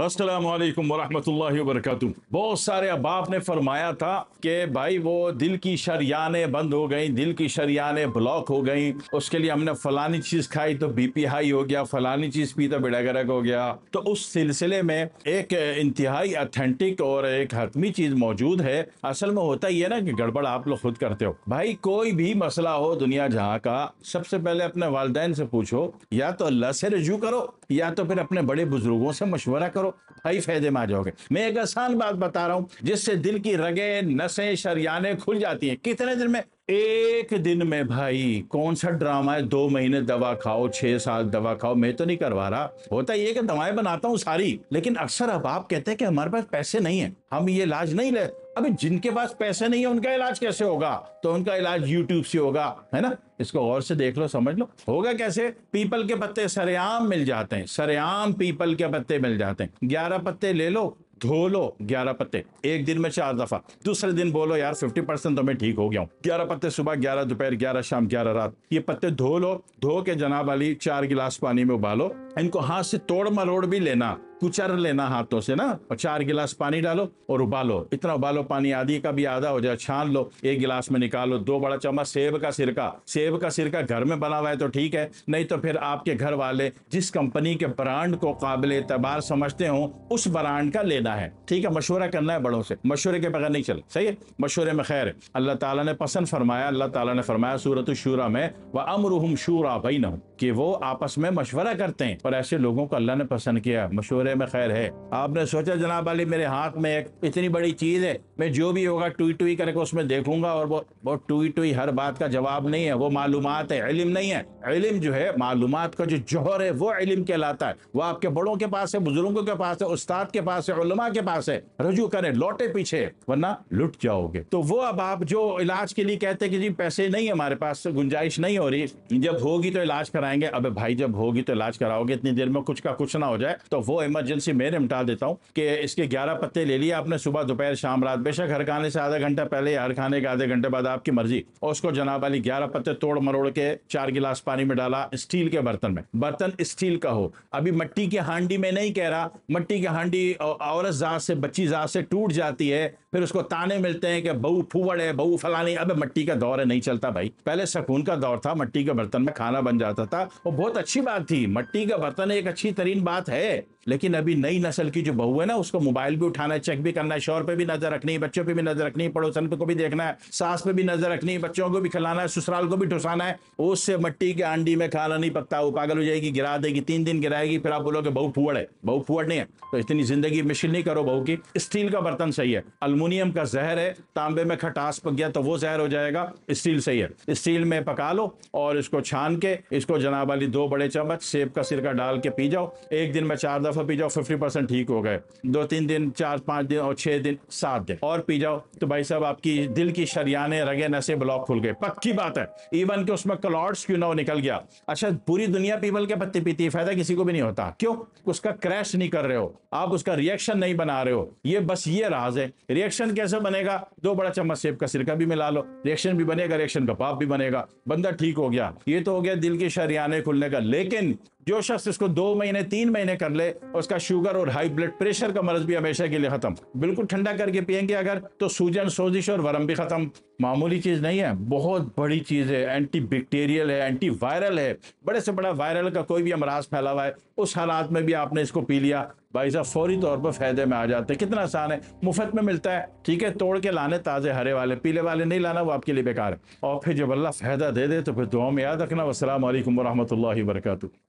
अस्सलामुअलैकुम वरहमतुल्लाहि वबरकातुहू। बहुत सारे अहबाब ने फरमाया था कि भाई वो दिल की शरियानें बंद हो गई, दिल की शरियानें ब्लॉक हो गई, उसके लिए हमने फलानी चीज़ खाई तो बीपी हाई हो गया, फलानी चीज़ पी तो बेड़ा गर्क हो गया। तो उस सिलसिले में एक इंतहाई अथेंटिक और एक हतमी चीज़ मौजूद है। असल में होता ही है ना कि गड़बड़ आप लोग खुद करते हो। भाई कोई भी मसला हो दुनिया जहाँ का, सबसे पहले अपने वालिदैन से पूछो, या तो अल्लाह से रजू करो या तो फिर अपने बड़े बुजुर्गों से मशवरा करो, भाई फायदे में आ जाओगे। मैं एक आसान बात बता रहा हूँ जिससे दिल की रगें, नसें, शरियाने खुल जाती हैं। कितने दिन में? एक दिन में। भाई कौन सा ड्रामा है 2 महीने दवा खाओ, 6 साल दवा खाओ? मैं तो नहीं करवा रहा। होता ये कि दवाएं बनाता हूँ सारी, लेकिन अक्सर अब आप कहते हैं कि हमारे पास पैसे नहीं है, हम ये इलाज नहीं ले। अभी जिनके पास पैसे नहीं है उनका इलाज कैसे होगा? तो उनका इलाज यूट्यूब से होगा, है ना। इसको और से देख लो, समझ लो होगा कैसे। पीपल के पत्ते सरेआम मिल जाते हैं, सरेआम पीपल के पत्ते मिल जाते हैं। 11 पत्ते ले लो, धो लो 11 पत्ते, एक दिन में 4 दफा। दूसरे दिन बोलो यार 50% तो मैं ठीक हो गया हूँ। 11 पत्ते सुबह, 11 दोपहर, 11 शाम, 11 रात। ये पत्ते धो लो, धो के जनाब अली 4 गिलास पानी में उबालो, इनको हाथ से तोड़ मरोड़ भी लेना, कुचर लेना हाथों से ना, और 4 गिलास पानी डालो और उबालो। इतना उबालो पानी आधी का भी आधा हो जाए, छान लो, 1 गिलास में निकालो। 2 बड़ा चम्मच सेब का सिरका, सेब का सिरका घर में बना हुआ है तो ठीक है, नहीं तो फिर आपके घर वाले जिस कंपनी के ब्रांड को काबिल एतबार समझते हो उस ब्रांड का लेना है, ठीक है। मशवरा करना है बड़ों से, मशवरे के बगैर नहीं चल, सही है। मशवरे में खैर है। अल्लाह ताला ने पसंद फरमाया, अल्लाह ताला ने फरमाया सूरत शूरा में, वह अमरुहुम शूरा बैनहुम, कि वो आपस में मशवरा करते हैं। और ऐसे लोगों को अल्लाह ने पसंद किया, मशवरे में खैर है। आपने सोचा जनाब अली मेरे हाथ में एक इतनी बड़ी चीज़ है, मैं जो भी होगा टुई टुई करके उसमें देखूंगा, और वो टुई टुई हर बात का जवाब नहीं है, वो मालूमात है, इल्म नहीं है। इल्म जो है मालूमात का जो जौहर है वो इल्म कहलाता है। वो आपके बड़ों के पास है, बुजुर्गों के पास है, उस्ताद के पास है, उलमा के पास है, रजू करें, लौटे पीछे वरना लुट जाओगे। तो वो अब आप जो इलाज के लिए कहते हैं कि जी पैसे नहीं है हमारे पास, गुंजाइश नहीं हो रही, जब होगी तो इलाज कराएंगे। अबे भाई जब होगी तो इलाज कराओगे, इतनी देर में कुछ का कुछ ना हो जाए। तो वो इमरजेंसी मैं निपटा देता हूँ कि इसके 11 पत्ते ले लिए आपने सुबह, दोपहर, शाम, रात, बेशक हर खाने से आधा घंटा पहले या हर खाने के आधे घंटे बाद, आपकी मर्जी। और उसको जनाब वाली 11 पत्ते तोड़ मरोड़ के 4 गिलास पानी में डाला, स्टील के बर्तन में, बर्तन स्टील का हो। अभी मट्टी की हांडी में नहीं कह रहा, मट्टी की हांडी औरत जात से, बच्ची जात से टूट जाती है, फिर उसको ताने मिलते हैं कि बहू फूवड़ है, बहू फलानी। अबे मट्टी का दौर है, नहीं चलता भाई। पहले सकून का दौर था, मट्टी के बर्तन में खाना बन जाता था और बहुत अच्छी बात थी, मट्टी का बर्तन एक अच्छी तरीन बात है। लेकिन अभी नई नस्ल की जो बहू है ना, उसको मोबाइल भी उठाना है, चेक भी करना है, शौहर पे भी नजर रखनी है, बच्चों पे भी नजर रखनी है, पड़ोसन को भी देखना है, सास पे भी नजर रखनी है, बच्चों को भी खिलाना है, ससुराल को भी ठुसाना है। उससे मट्टी के हांडी में खाना नहीं पकता, वो पागल हो जाएगी, गिरा देगी, 3 दिन गिराएगी, फिर आप बोलोगे बहू फूवड़ है। बहू फूवड़ नहीं है, तो इतनी जिंदगी मुश्किल नहीं करो बहू की। स्टील का बर्तन सही है, अलमुनियम का जहर है, तांबे में खटास पक गया तो वो जहर हो जाएगा, स्टील सही है। स्टील में पका लो और इसको छान के इसको जनाब वाली 2 बड़े चम्मच सेब का सिरका डाल के पी जाओ, एक दिन में 4 दफा पी जाओ, 50% ठीक हो गए। 2-3 दिन, 4-5 दिन और 6 दिन, 7 दिन और पी जाओ, तो भाई साहब आपकी दिल की शरियाने, रगे, नसें ब्लॉक खुल गए, पक्की बात है। इवन कि उसमें क्लॉट्स क्यों ना हो निकल गया। अच्छा पूरी दुनिया पीपल के पत्ते पीती है, फायदा किसी को भी नहीं होता। क्यों? उसका क्रैश नहीं कर रहे हो आप, उसका रिएक्शन नहीं बना रहे हो। ये बस ये राज है। रिएक्शन कैसे बनेगा? 2 बड़ा चम्मच सेब का सिरका भी मिला लो, रिएक्शन भी बनेगा, रिएक्शन का भाप भी बनेगा, बंदा ठीक हो गया। ये तो हो गया दिल की शरियाने खुलने का। लेकिन जो शख्स इसको 2 महीने, 3 महीने कर ले, उसका शुगर और हाई ब्लड प्रेशर का मर्ज भी हमेशा के लिए खत्म। बिल्कुल ठंडा करके पियेंगे अगर तो सूजन, सोजिश और वरम भी खत्म। मामूली चीज़ नहीं है, बहुत बड़ी चीज़ है, एंटी बैक्टीरियल है, एंटी वायरल है। बड़े से बड़ा वायरल का कोई भी अमराज फैला हुआ है, उस हालात में भी आपने इसको पी लिया, भाई साहब फौरी तौर पर फायदे में आ जाते हैं। कितना आसान है, मुफ्त में मिलता है, ठीक है। तोड़ के लाने ताज़े हरे वाले, पीले वाले नहीं लाना, वो आपके लिए बेकार है। और फिर जब अल्लाह फायदा दे दे तो फिर दुआ में याद रखना। वस्सलामु अलैकुम वरहमतुल्लाहि वबरकातुहू।